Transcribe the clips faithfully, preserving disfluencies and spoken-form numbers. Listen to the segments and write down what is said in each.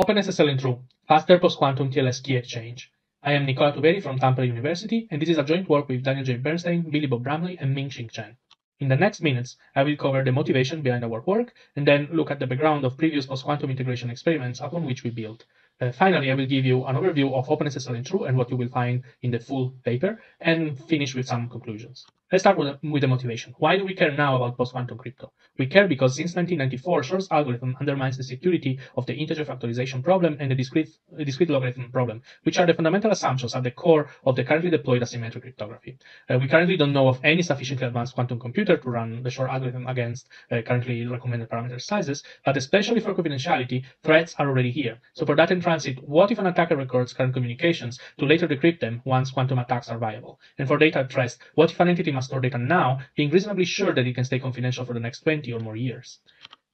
OpenSSL N T R U, faster post-quantum T L S key exchange. I am Nicola Tuveri from Tampere University, and this is a joint work with Daniel J. Bernstein, Billy Bob Brumley, and Ming-Shing Chen. In the next minutes, I will cover the motivation behind our work, and then look at the background of previous post-quantum integration experiments upon which we built. Uh, finally, I will give you an overview of OpenSSL N T R U and what you will find in the full paper, and finish with some conclusions. Let's start with, with the motivation. Why do we care now about post-quantum crypto? We care because since nineteen ninety-four, Shor's algorithm undermines the security of the integer factorization problem and the discrete, discrete logarithm problem, which are the fundamental assumptions at the core of the currently deployed asymmetric cryptography. Uh, we currently don't know of any sufficiently advanced quantum computer to run the Shor algorithm against uh, currently recommended parameter sizes, but especially for confidentiality, threats are already here. So for that in transit, what if an attacker records current communications to later decrypt them once quantum attacks are viable? And for data at rest, what if an entity store data now, being reasonably sure that it can stay confidential for the next twenty or more years.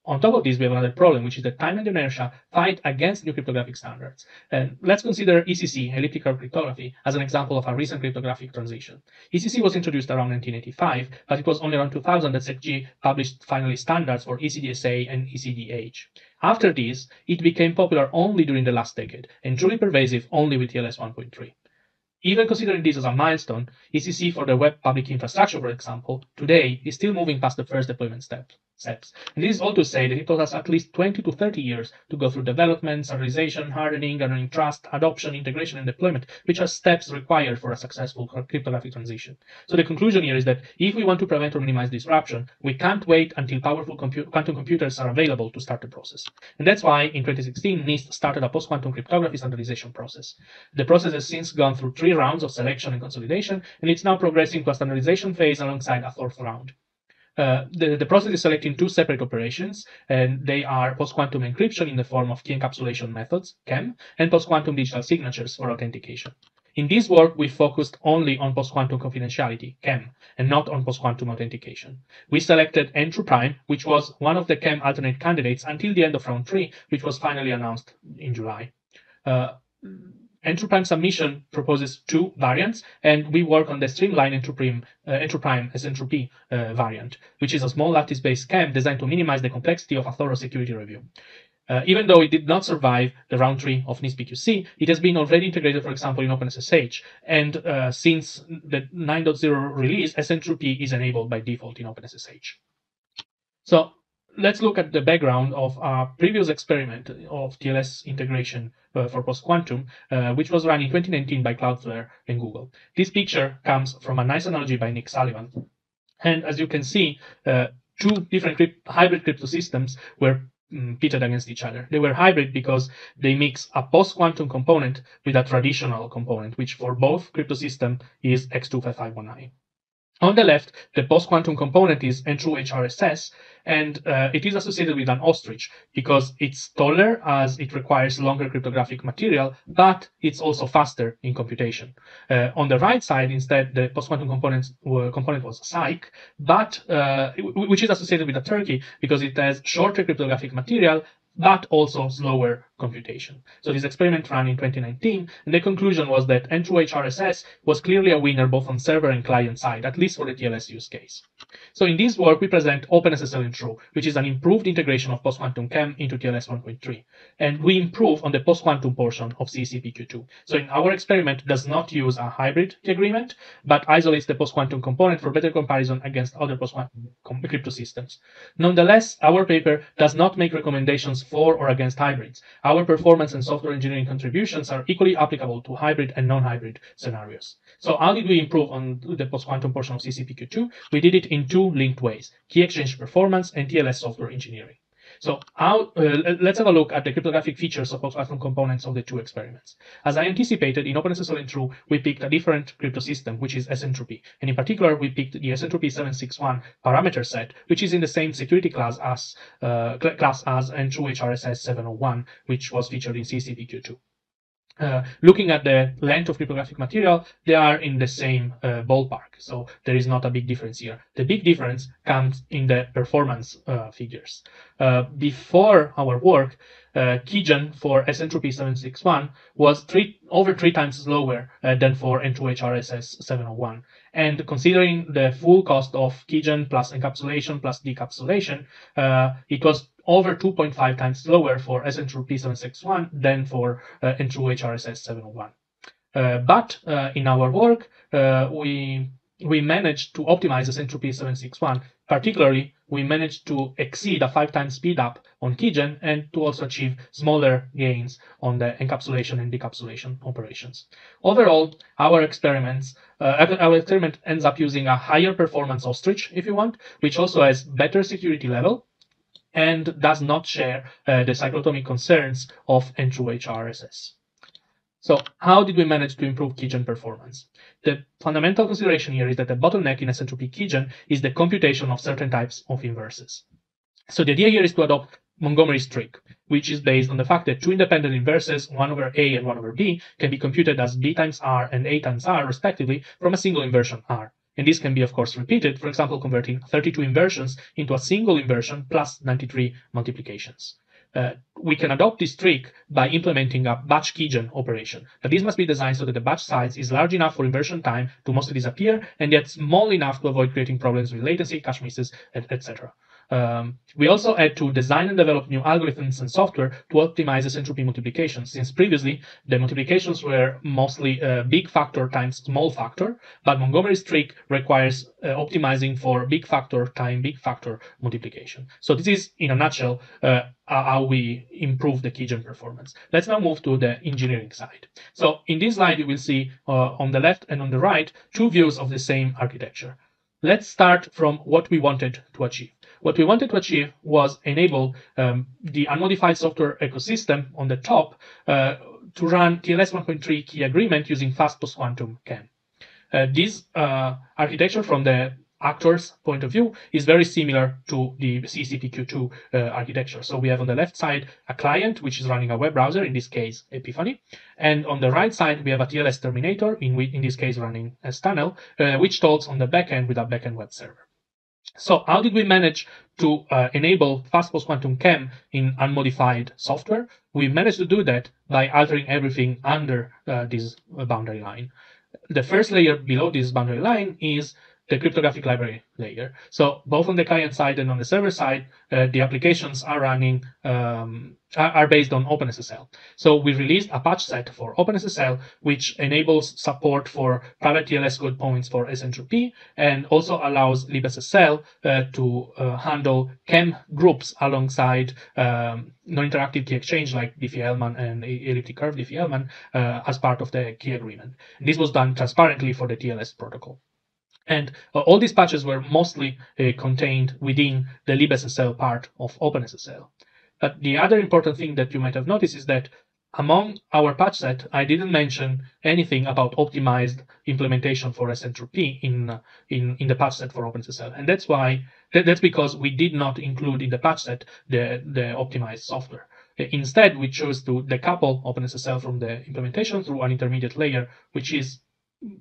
On top of this, we have another problem, which is that time and inertia fight against new cryptographic standards. And let's consider E C C, elliptical cryptography, as an example of a recent cryptographic transition. E C C was introduced around nineteen eighty-five, but it was only around two thousand that S E C G published finally standards for E C D S A and E C D H. After this, it became popular only during the last decade, and truly pervasive only with T L S one point three. Even considering this as a milestone, E C C for the web public infrastructure, for example, today is still moving past the first deployment step, steps. And this is all to say that it took us at least twenty to thirty years to go through development, standardization, hardening, garnering trust, adoption, integration, and deployment, which are steps required for a successful cryptographic transition. So the conclusion here is that if we want to prevent or minimize disruption, we can't wait until powerful compu- quantum computers are available to start the process. And that's why in twenty sixteen, NIST started a post-quantum cryptography standardization process. The process has since gone through three rounds of selection and consolidation, and it's now progressing to a standardization phase alongside a fourth round. Uh, the, the process is selecting two separate operations, and they are post-quantum encryption in the form of key encapsulation methods, K E M, and post-quantum digital signatures for authentication. In this work, we focused only on post-quantum confidentiality, K E M, and not on post-quantum authentication. We selected N T R U prime, which was one of the K E M alternate candidates until the end of round three, which was finally announced in July. Uh, N T R U prime submission proposes two variants, and we work on the streamlined N T R U prime uh, N T R U prime S N two P uh, variant, which is a small lattice-based K E M designed to minimize the complexity of a thorough security review. Uh, even though it did not survive the round three of NIST P Q C, it has been already integrated, for example, in OpenSSH, and uh, since the nine point oh release, S N two P is enabled by default in OpenSSH. So let's look at the background of our previous experiment of T L S integration uh, for post-quantum, uh, which was run in twenty nineteen by Cloudflare and Google. This picture comes from a nice analogy by Nick Sullivan. And as you can see, uh, two different crypt hybrid crypto systems were um, pitted against each other. They were hybrid because they mix a post-quantum component with a traditional component, which for both crypto systems is X two five five one nine. On the left, the post-quantum component is N T R U H R S S, and uh, it is associated with an ostrich because it's taller as it requires longer cryptographic material, but it's also faster in computation. Uh, on the right side, instead, the post-quantum component was Psyche, but uh, which is associated with a turkey because it has shorter cryptographic material, but also slower computation. So this experiment ran in twenty nineteen, and the conclusion was that N T R U H R S S was clearly a winner both on server and client side, at least for the T L S use case. So in this work, we present OpenSSL N T R U, which is an improved integration of post-quantum K E M into T L S one point three. And we improve on the post-quantum portion of C E C P Q two. So in our experiment, it does not use a hybrid agreement, but isolates the post-quantum component for better comparison against other post-quantum crypto systems. Nonetheless, our paper does not make recommendations for or against hybrids. Our performance and software engineering contributions are equally applicable to hybrid and non-hybrid scenarios. So how did we improve on the post-quantum portion of C C P Q two? We did it in two linked ways, key exchange performance and T L S software engineering. So how, uh, let's have a look at the cryptographic features of post-quantum components of the two experiments. As I anticipated, in OpenSSL N T R U, we picked a different crypto system, which is S N two P. And in particular, we picked the S N two P seven six one parameter set, which is in the same security class as uh, class as N T R U H R S S seven oh one, which was featured in C C P Q two. Uh, looking at the length of cryptographic material, they are in the same uh, ballpark, so there is not a big difference here. The big difference comes in the performance uh, figures. Uh, before our work, uh, Keygen for S N two P seven six one was three, over three times slower uh, than for N T R U H R S S seven oh one. And considering the full cost of Keygen plus encapsulation plus decapsulation, uh, it was over two point five times slower for S N tru p seven six one than for uh, N tru H R S S seven oh one. Uh, but uh, in our work, uh, we we managed to optimize S N tru p seven six one. Particularly, we managed to exceed a five times speed up on keygen and to also achieve smaller gains on the encapsulation and decapsulation operations. Overall, our experiments, uh, our experiment ends up using a higher performance ostrich, if you want, which also has better security level and does not share uh, the cyclotomic concerns of N tru H R S S. So how did we manage to improve keygen performance? The fundamental consideration here is that the bottleneck in S N two P keygen is the computation of certain types of inverses. So the idea here is to adopt Montgomery's trick, which is based on the fact that two independent inverses, one over A and one over B, can be computed as B times R and A times R, respectively, from a single inversion R. And this can be, of course, repeated, for example, converting thirty-two inversions into a single inversion plus ninety-three multiplications. Uh, we can adopt this trick by implementing a batch keygen operation. But this must be designed so that the batch size is large enough for inversion time to mostly disappear, and yet small enough to avoid creating problems with latency, cache misses, et cetera. Um, we also had to design and develop new algorithms and software to optimize S N two P multiplications, since previously the multiplications were mostly uh, big factor times small factor, but Montgomery's trick requires uh, optimizing for big factor time big factor multiplication. So this is, in a nutshell, uh, how we improve the keygen performance. Let's now move to the engineering side. So in this slide, you will see uh, on the left and on the right two views of the same architecture. Let's start from what we wanted to achieve. What we wanted to achieve was enable um, the unmodified software ecosystem on the top uh, to run T L S one point three key agreement using fast post-quantum K E M. Uh, this uh, architecture from the actor's point of view is very similar to the C E C P Q two uh, architecture. So we have on the left side a client which is running a web browser, in this case Epiphany, and on the right side we have a T L S terminator, in, in this case running a Stunnel, uh, which talks on the backend with a backend web server. So how did we manage to uh, enable fast post-quantum K E M in unmodified software? We managed to do that by altering everything under uh, this boundary line. The first layer below this boundary line is the cryptographic library layer. So both on the client side and on the server side, uh, the applications are running um, are, are based on OpenSSL. So we released a patch set for OpenSSL, which enables support for private T L S code points for S N two P and also allows libsssl uh, to uh, handle K E M groups alongside um, non-interactive key exchange like Diffie-Hellman and elliptic curve Diffie-Hellman uh, as part of the key agreement. This was done transparently for the T L S protocol. And uh, all these patches were mostly uh, contained within the libsssl part of OpenSSL. But the other important thing that you might have noticed is that among our patch set, I didn't mention anything about optimized implementation for S N two P in, uh, in, in the patch set for OpenSSL. And that's why, th that's because we did not include in the patch set the, the optimized software. Instead, we chose to decouple OpenSSL from the implementation through an intermediate layer, which is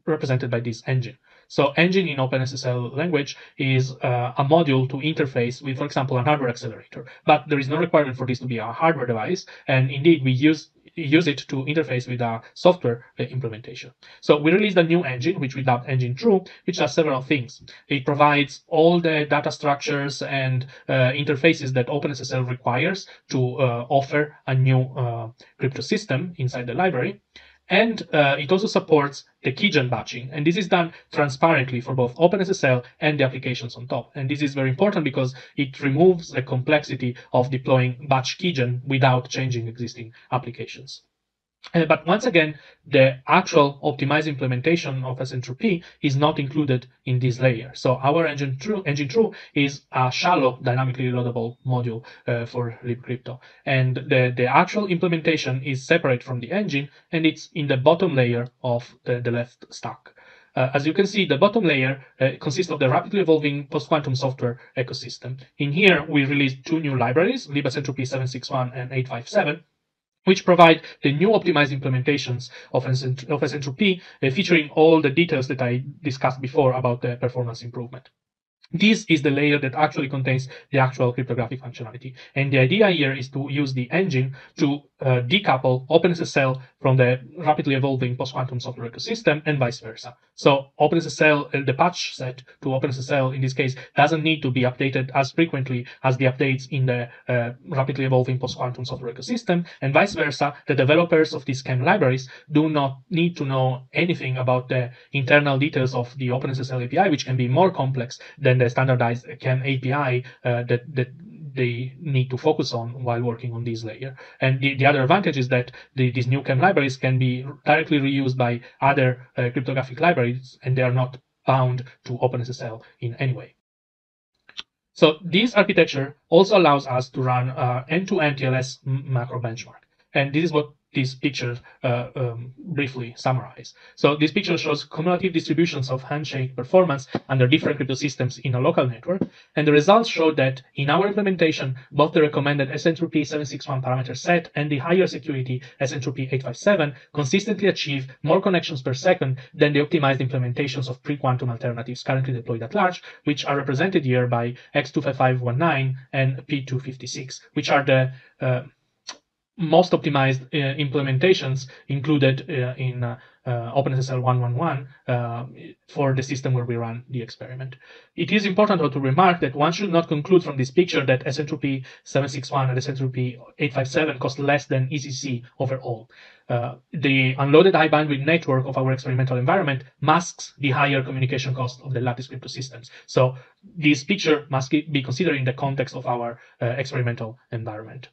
represented by this engine. So engine in OpenSSL language is uh, a module to interface with, for example, an hardware accelerator. But there is no requirement for this to be a hardware device. And indeed, we use use it to interface with our software implementation. So we released a new engine, which we dubbed engine true, which does several things. It provides all the data structures and uh, interfaces that OpenSSL requires to uh, offer a new uh, crypto system inside the library. And uh, it also supports the keygen batching. And this is done transparently for both OpenSSL and the applications on top. And this is very important because it removes the complexity of deploying batch keygen without changing existing applications. Uh, but once again, the actual optimized implementation of S N two P is not included in this layer. So our engine true, engine true is a shallow dynamically reloadable module uh, for libcrypto. And the, the actual implementation is separate from the engine, and it's in the bottom layer of the, the left stack. Uh, as you can see, the bottom layer uh, consists of the rapidly evolving post-quantum software ecosystem. In here, we released two new libraries, libs N tru p seven six one and eight five seven. Which provide the new optimized implementations of S N two P, uh, featuring all the details that I discussed before about the performance improvement. This is the layer that actually contains the actual cryptographic functionality. And the idea here is to use the engine to uh, decouple OpenSSL from the rapidly evolving post-quantum software ecosystem and vice versa. So OpenSSL, uh, the patch set to OpenSSL in this case, doesn't need to be updated as frequently as the updates in the uh, rapidly evolving post-quantum software ecosystem, and vice versa. The developers of these K E M libraries do not need to know anything about the internal details of the OpenSSL A P I, which can be more complex than the standardized K E M A P I uh, that, that they need to focus on while working on this layer. And the, the other advantage is that the, these new K E M libraries can be directly reused by other uh, cryptographic libraries, and they are not bound to OpenSSL in any way. So this architecture also allows us to run uh, end-to-end T L S macro benchmark. And this is what these pictures uh, um, briefly summarize. So this picture shows cumulative distributions of handshake performance under different crypto systems in a local network. And the results show that in our implementation, both the recommended S N two P seven six one parameter set and the higher security S N two P eight five seven consistently achieve more connections per second than the optimized implementations of pre-quantum alternatives currently deployed at large, which are represented here by X two five five one nine and P two five six, which are the uh, most optimized uh, implementations included uh, in uh, uh, OpenSSL one one one uh, for the system where we run the experiment. It is important to remark that one should not conclude from this picture that S N two P seven six one and S N two P eight five seven cost less than E C C overall. Uh, the unloaded high bandwidth network of our experimental environment masks the higher communication cost of the lattice crypto systems. So this picture must be considered in the context of our uh, experimental environment.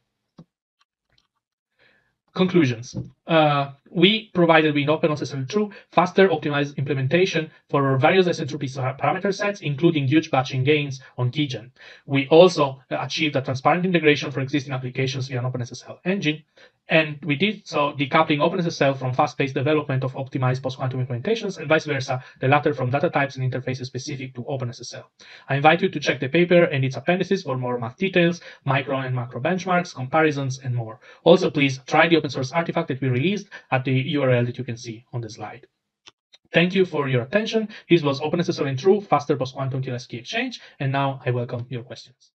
Conclusions. Uh, we provided with OpenSSL two faster optimized implementation for various S N two P parameter sets, including huge batching gains on keygen. We also achieved a transparent integration for existing applications via an OpenSSL engine. And we did so decoupling OpenSSL from fast-paced development of optimized post-quantum implementations and vice versa, the latter from data types and interfaces specific to OpenSSL. I invite you to check the paper and its appendices for more math details, micro and macro benchmarks, comparisons, and more. Also, please try the open source artifact that we released at the U R L that you can see on the slide. Thank you for your attention. This was OpenSSL N T R U, faster post-quantum T L S key exchange, and now I welcome your questions.